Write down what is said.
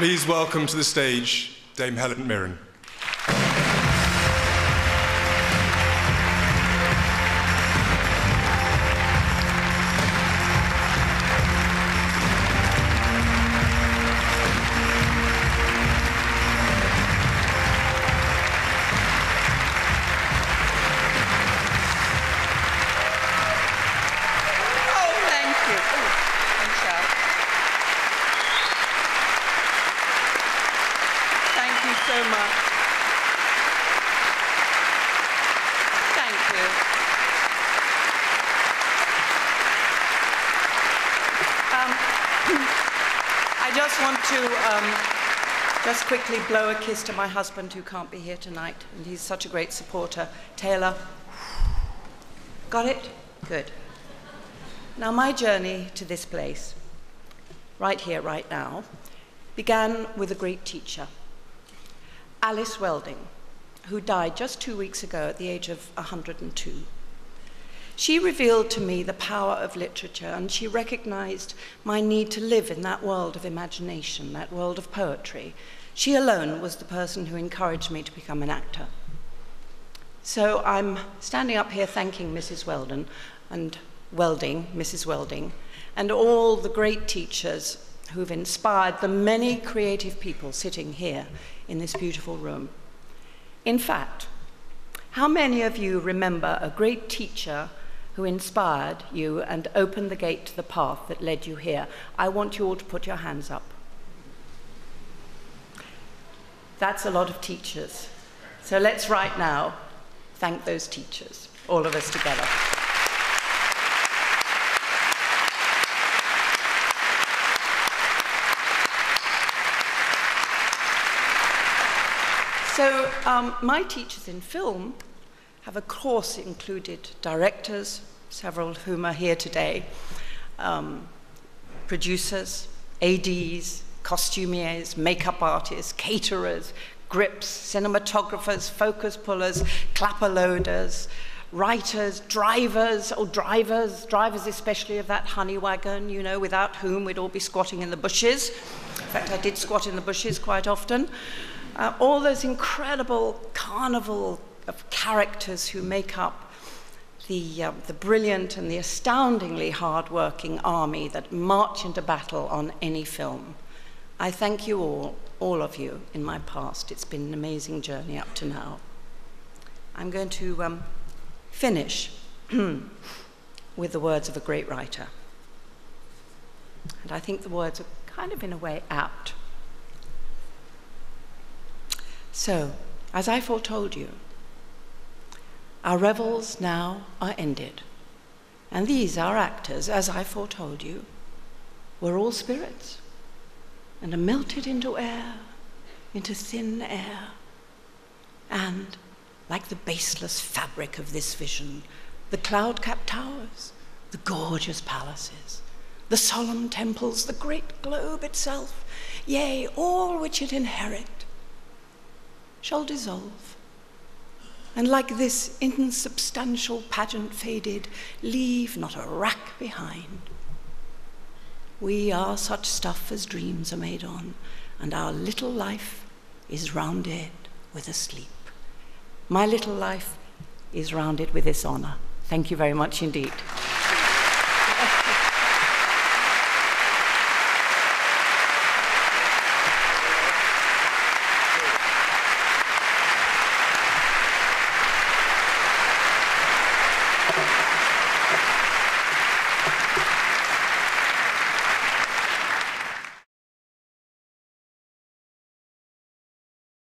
Please welcome to the stage Dame Helen Mirren. I just want to just quickly blow a kiss to my husband, who can't be here tonight, and he's such a great supporter. Taylor, got it? Good. Now, my journey to this place, right here, right now, began with a great teacher, Alice Welding, who died just 2 weeks ago at the age of 102. She revealed to me the power of literature, and she recognized my need to live in that world of imagination, that world of poetry. She alone was the person who encouraged me to become an actor. So I'm standing up here thanking Mrs. Weldon and Mrs. Welding, and all the great teachers who've inspired the many creative people sitting here in this beautiful room. In fact, how many of you remember a great teacher who inspired you and opened the gate to the path that led you here? I want you all to put your hands up. That's a lot of teachers. So let's right now thank those teachers, all of us together. So my teachers in film have, of course, included directors, several of whom are here today, producers, ADs, costumiers, makeup artists, caterers, grips, cinematographers, focus pullers, clapper loaders, writers, drivers especially of that honey wagon, you know, without whom we'd all be squatting in the bushes. In fact, I did squat in the bushes quite often. All those incredible carnival of characters who make up the brilliant and the astoundingly hard-working army that march into battle on any film. I thank you all of you, in my past. It's been an amazing journey up to now. I'm going to finish with the words of a great writer. And I think the words are kind of, in a way, apt. So, as I foretold you, our revels now are ended, and these, our actors, as I foretold you, were all spirits, and are melted into air, into thin air, and, like the baseless fabric of this vision, the cloud-capped towers, the gorgeous palaces, the solemn temples, the great globe itself, yea, all which it inherits, shall dissolve, and like this insubstantial pageant faded, leave not a rack behind. We are such stuff as dreams are made on, and our little life is rounded with a sleep. My little life is rounded with this honor. Thank you very much indeed.